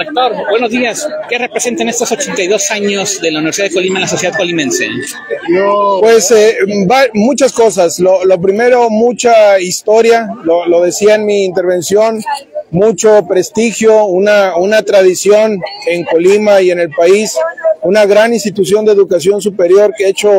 Rector, buenos días. ¿Qué representan estos 82 años de la Universidad de Colima en la sociedad colimense? Pues muchas cosas. Lo primero, mucha historia, lo decía en mi intervención, mucho prestigio, una tradición en Colima y en el país, una gran institución de educación superior que ha hecho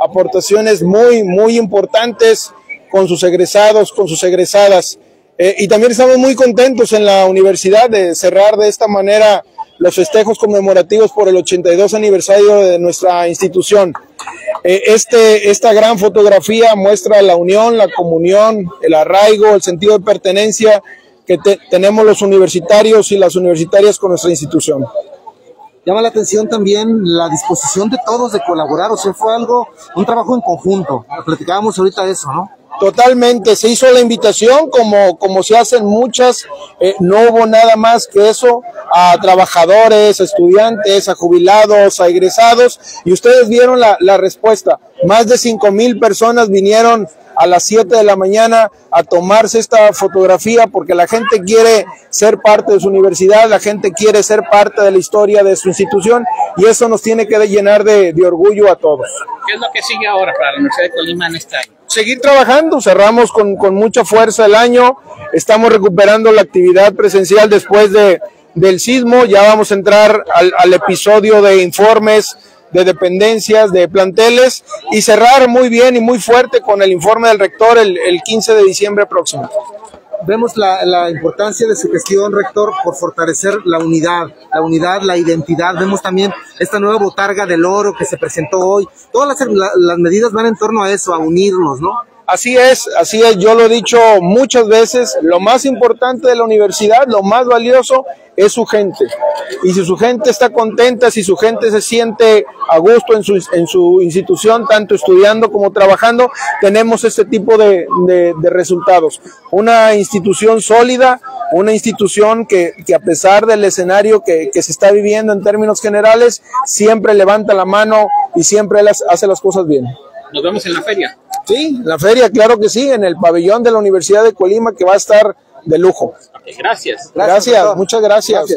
aportaciones muy importantes con sus egresados, con sus egresadas. Y también estamos muy contentos en la universidad de cerrar de esta manera los festejos conmemorativos por el 82 aniversario de nuestra institución. Esta gran fotografía muestra la unión, la comunión, el arraigo, el sentido de pertenencia que tenemos los universitarios y las universitarias con nuestra institución. Llama la atención también la disposición de todos de colaborar, o sea, fue un trabajo en conjunto. Platicábamos ahorita de eso, ¿no? Totalmente, se hizo la invitación como se hacen muchas, no hubo nada más que eso, a trabajadores, a estudiantes, a jubilados, a egresados, y ustedes vieron la respuesta. Más de 5,000 personas vinieron a las 7 de la mañana a tomarse esta fotografía porque la gente quiere ser parte de su universidad, la gente quiere ser parte de la historia de su institución y eso nos tiene que llenar de orgullo a todos. ¿Qué es lo que sigue ahora para la Universidad de Colima en este año? Seguir trabajando, cerramos con mucha fuerza el año, estamos recuperando la actividad presencial después del sismo, ya vamos a entrar al episodio de informes, de dependencias, de planteles y cerrar muy bien y muy fuerte con el informe del rector el 15 de diciembre próximo. Vemos la importancia de su gestión, rector, por fortalecer la unidad, la identidad. Vemos también esta nueva botarga del oro que se presentó hoy. Todas las medidas van en torno a eso, a unirnos, ¿no? Así es, yo lo he dicho muchas veces, lo más importante de la universidad, lo más valioso es su gente. Y si su gente está contenta, si su gente se siente a gusto en su institución, tanto estudiando como trabajando, tenemos este tipo de resultados. Una institución sólida, una institución que a pesar del escenario que se está viviendo en términos generales, siempre levanta la mano y siempre hace las cosas bien. Nos vemos en la feria. Sí, la feria, claro que sí, en el pabellón de la Universidad de Colima que va a estar de lujo. Okay, gracias. Muchas gracias.